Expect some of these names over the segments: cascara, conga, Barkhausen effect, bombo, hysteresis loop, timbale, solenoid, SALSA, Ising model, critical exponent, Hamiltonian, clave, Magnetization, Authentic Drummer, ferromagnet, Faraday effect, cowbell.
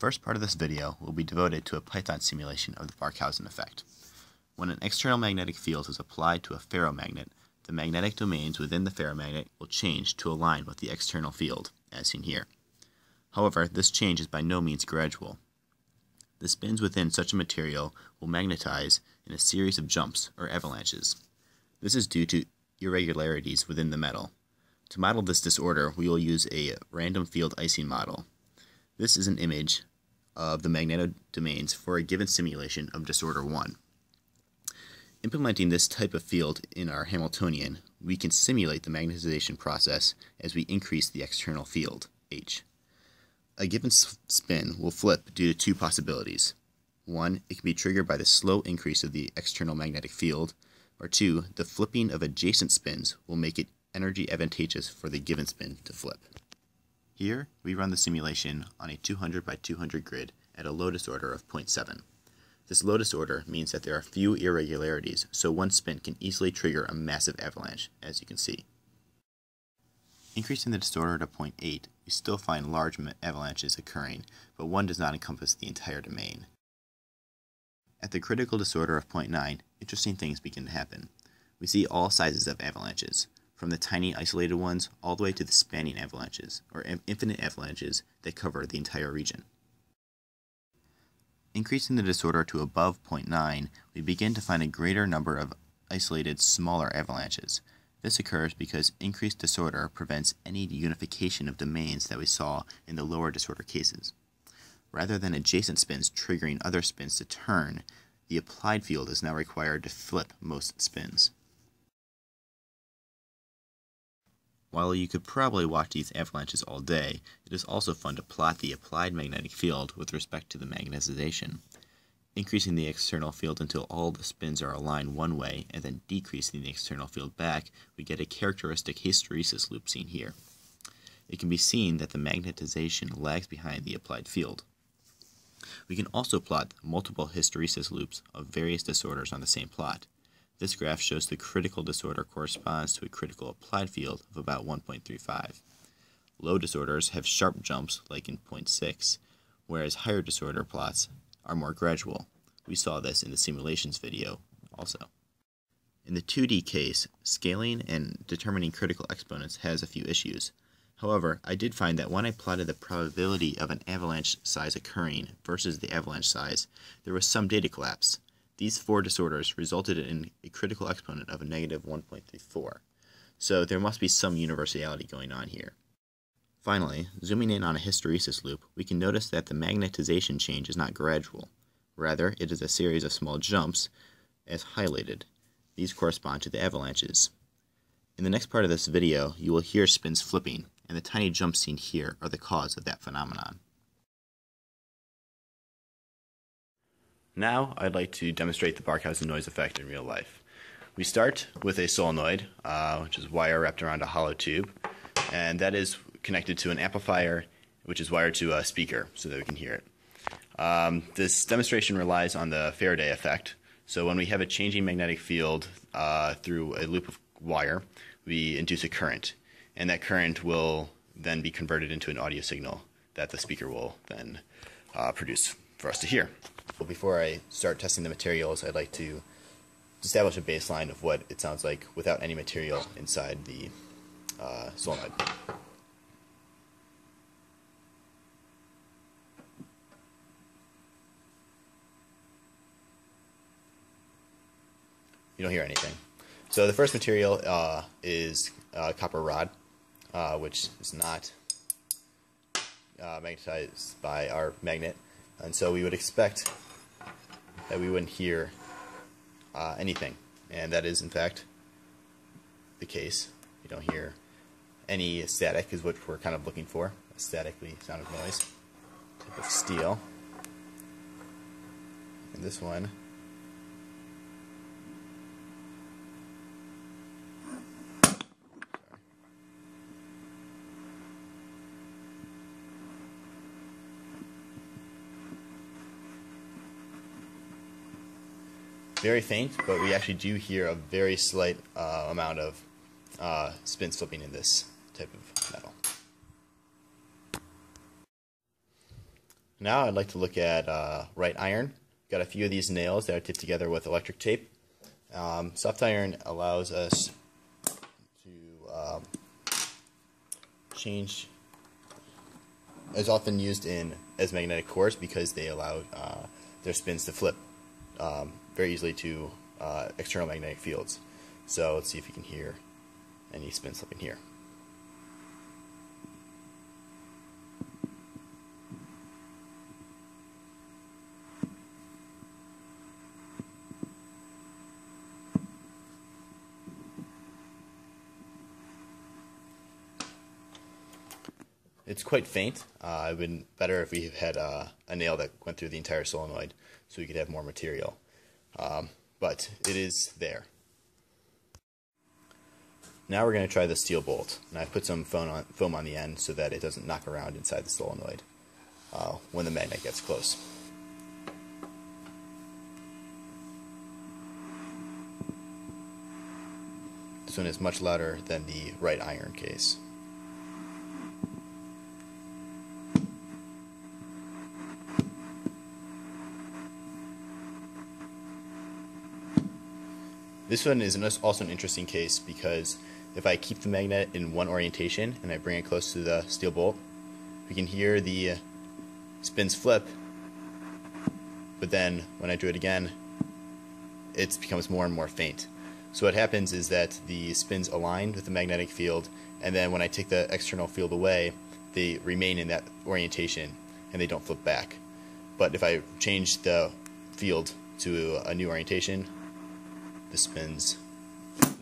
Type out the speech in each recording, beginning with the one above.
first part of this video will be devoted to a Python simulation of the Barkhausen effect. When an external magnetic field is applied to a ferromagnet, the magnetic domains within the ferromagnet will change to align with the external field, as seen here. However, this change is by no means gradual. The spins within such a material will magnetize in a series of jumps or avalanches. This is due to irregularities within the metal. To model this disorder, we will use a random field Ising model. This is an image of the magnetodomains for a given simulation of disorder 1. Implementing this type of field in our Hamiltonian, we can simulate the magnetization process as we increase the external field, H. A given spin will flip due to two possibilities. One, it can be triggered by the slow increase of the external magnetic field, or two, the flipping of adjacent spins will make it energy advantageous for the given spin to flip. Here, we run the simulation on a 200 by 200 grid at a low disorder of 0.7. This low disorder means that there are few irregularities, so one spin can easily trigger a massive avalanche, as you can see. Increasing the disorder to 0.8, we still find large avalanches occurring, but one does not encompass the entire domain. At the critical disorder of 0.9, interesting things begin to happen. We see all sizes of avalanches, from the tiny isolated ones all the way to the spanning avalanches, or infinite avalanches that cover the entire region. Increasing the disorder to above 0.9, we begin to find a greater number of isolated, smaller avalanches. This occurs because increased disorder prevents any unification of domains that we saw in the lower disorder cases. Rather than adjacent spins triggering other spins to turn, the applied field is now required to flip most spins. While you could probably watch these avalanches all day, it is also fun to plot the applied magnetic field with respect to the magnetization. Increasing the external field until all the spins are aligned one way, and then decreasing the external field back, we get a characteristic hysteresis loop seen here. It can be seen that the magnetization lags behind the applied field. We can also plot multiple hysteresis loops of various disorders on the same plot. This graph shows the critical disorder corresponds to a critical applied field of about 1.35. Low disorders have sharp jumps, like in 0.6, whereas higher disorder plots are more gradual. We saw this in the simulations video also. In the 2D case, scaling and determining critical exponents has a few issues. However, I did find that when I plotted the probability of an avalanche size occurring versus the avalanche size, there was some data collapse. These four disorders resulted in a critical exponent of a negative 1.34, so there must be some universality going on here. Finally, zooming in on a hysteresis loop, we can notice that the magnetization change is not gradual. Rather, it is a series of small jumps, as highlighted. These correspond to the avalanches. In the next part of this video, you will hear spins flipping, and the tiny jumps seen here are the cause of that phenomenon. Now, I'd like to demonstrate the Barkhausen noise effect in real life. We start with a solenoid, which is wire wrapped around a hollow tube, and that is connected to an amplifier, which is wired to a speaker so that we can hear it. This demonstration relies on the Faraday effect. So when we have a changing magnetic field through a loop of wire, we induce a current, and that current will then be converted into an audio signal that the speaker will then produce for us to hear. Well, before I start testing the materials, I'd like to establish a baseline of what it sounds like without any material inside the solenoid. You don't hear anything. So the first material is copper rod, which is not magnetized by our magnet, and so we would expect that we wouldn't hear anything, and that is in fact the case. You don't hear any static, is what we're kind of looking for, a statically sound of noise, type of steel. And this one very faint, but we actually do hear a very slight amount of spin flipping in this type of metal. Now I'd like to look at right iron. Got a few of these nails that are tipped together with electric tape. Soft iron allows us to change, is often used in as magnetic cores because they allow their spins to flip very easily to external magnetic fields. So let's see if you can hear any spin slipping here. It's quite faint. It would have been better if we had a nail that went through the entire solenoid so we could have more material. But it is there. Now we're going to try the steel bolt. And I put some foam on the end so that it doesn't knock around inside the solenoid when the magnet gets close. This one is much louder than the right iron case. This one is also an interesting case because if I keep the magnet in one orientation and I bring it close to the steel bolt, we can hear the spins flip, but then when I do it again, it becomes more and more faint. So what happens is that the spins align with the magnetic field, and then when I take the external field away, they remain in that orientation and they don't flip back. But if I change the field to a new orientation, the spins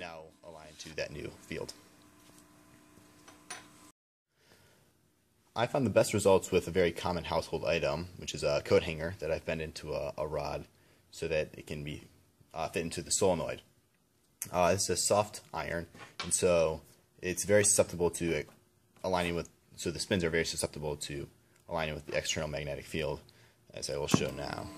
now align to that new field. I found the best results with a very common household item, which is a coat hanger that I bend into a rod so that it can be fit into the solenoid. This is a soft iron, and so it's very susceptible to aligning with, so the spins are very susceptible to aligning with the external magnetic field, as I will show now.